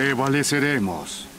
prevaleceremos.